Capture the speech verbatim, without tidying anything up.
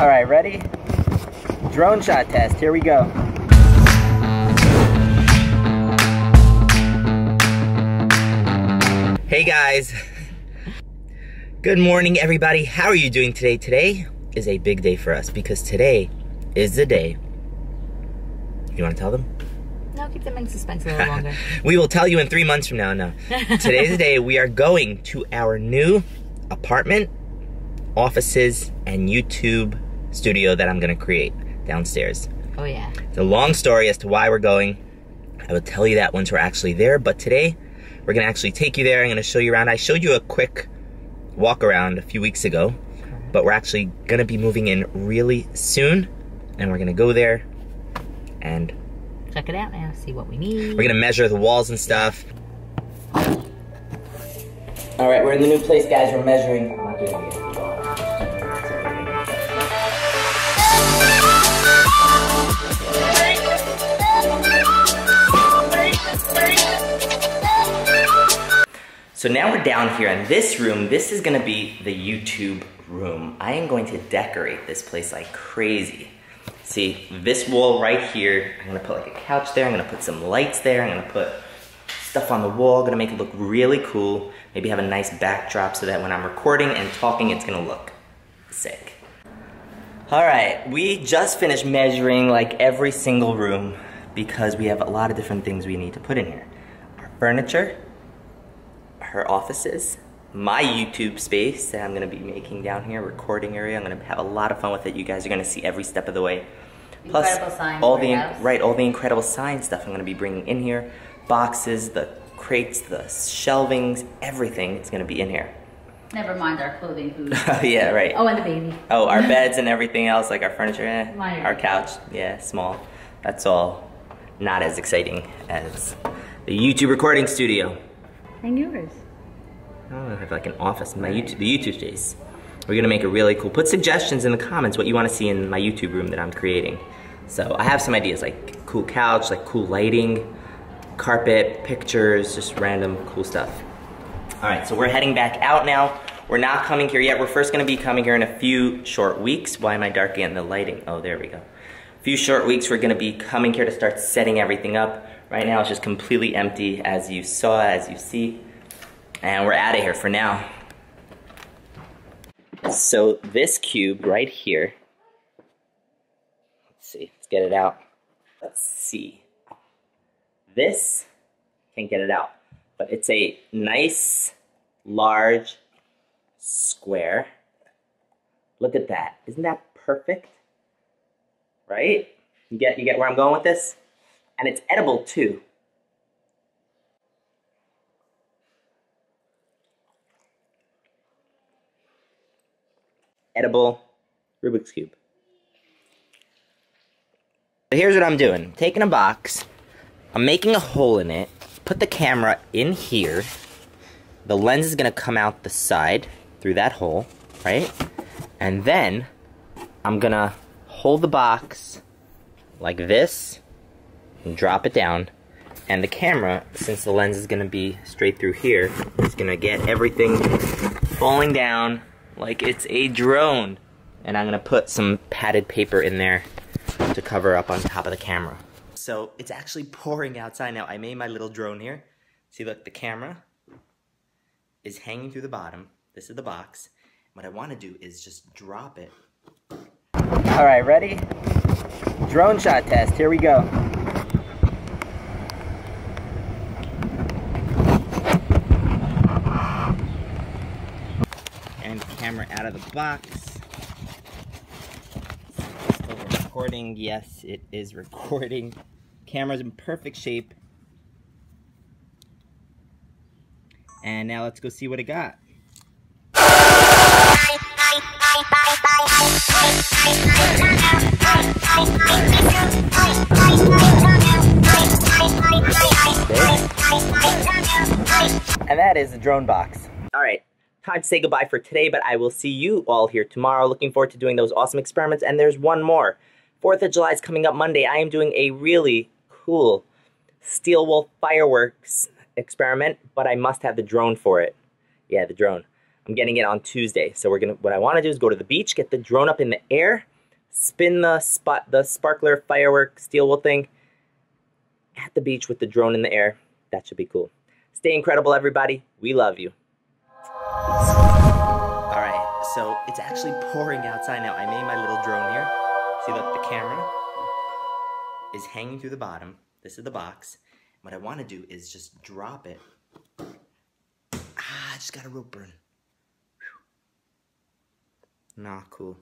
All right, ready? Drone shot test, here we go. Hey guys. Good morning, everybody. How are you doing today? Today is a big day for us because today is the day. You want to tell them? No, keep them in suspense a little longer. We will tell you in three months from now. No. Today is the day we are going to our new apartment, offices, and YouTube studio that I'm going to create downstairs. Oh, yeah. It's a long story as to why we're going. I will tell you that once we're actually there, but today we're going to actually take you there. I'm going to show you around. I showed you a quick walk around a few weeks ago, but we're actually gonna be moving in really soon, and we're gonna go there and check it out now, see what we need. We're gonna measure the walls and stuff. All right, we're in the new place, guys. We're measuring. I'm not doing it yet. So now we're down here in this room. This is gonna be the YouTube room. I am going to decorate this place like crazy. See, this wall right here, I'm gonna put like a couch there, I'm gonna put some lights there, I'm gonna put stuff on the wall, gonna make it look really cool. Maybe have a nice backdrop so that when I'm recording and talking, it's gonna look sick. All right, we just finished measuring like every single room because we have a lot of different things we need to put in here. Our furniture, her offices, my YouTube space that I'm gonna be making down here, recording area. I'm gonna have a lot of fun with it. You guys are gonna see every step of the way. Plus, all the right, all the Incredible Science stuff I'm gonna be bringing in here. Boxes, the crates, the shelvings, everything is gonna be in here. Never mind our clothing, food. Oh, yeah, right. Oh, and the baby. Oh, our beds and everything else, like our furniture, eh, our couch, yeah, small. That's all not as exciting as the YouTube recording studio. And yours. I don't know, I have like an office in my YouTube, the YouTube space. We're gonna make it really cool. Put suggestions in the comments what you wanna see in my YouTube room that I'm creating. So I have some ideas, like cool couch, like cool lighting, carpet, pictures, just random cool stuff. All right, so we're heading back out now. We're not coming here yet. We're first gonna be coming here in a few short weeks. Why am I dark again? The lighting, oh, there we go. A few short weeks, we're gonna be coming here to start setting everything up. Right now, it's just completely empty, as you saw, as you see. And we're out of here for now. So this cube right here, let's see, let's get it out. Let's see. This, can't get it out, but it's a nice, large square. Look at that, isn't that perfect? Right? You get, you get where I'm going with this? And it's edible too. Edible Rubik's Cube. So here's what I'm doing. I'm taking a box, I'm making a hole in it, put the camera in here, the lens is gonna come out the side through that hole, right? And then I'm gonna hold the box like this, and drop it down, and the camera, since the lens is gonna be straight through here, is gonna get everything falling down like it's a drone. And I'm gonna put some padded paper in there to cover up on top of the camera. So it's actually pouring outside now. I made my little drone here. See, look, the camera is hanging through the bottom. This is the box. What I wanna do is just drop it. All right, ready? Drone shot test, here we go. Camera out of the box. Still recording. Yes, it is recording. Camera's in perfect shape. And now let's go see what it got. And that is the drone box. All right. Time to say goodbye for today, but I will see you all here tomorrow. Looking forward to doing those awesome experiments. And there's one more. fourth of July is coming up Monday. I am doing a really cool steel wool fireworks experiment, but I must have the drone for it. Yeah, the drone. I'm getting it on Tuesday. So we're gonna. What I want to do is go to the beach, get the drone up in the air, spin the spot, the sparkler firework steel wool thing at the beach with the drone in the air. That should be cool. Stay incredible, everybody. We love you. All right, so it's actually pouring outside now. I made my little drone here. See, look, the camera is hanging through the bottom. This is the box. What I want to do is just drop it. Ah, I just got a rope burn. Whew. Nah, cool.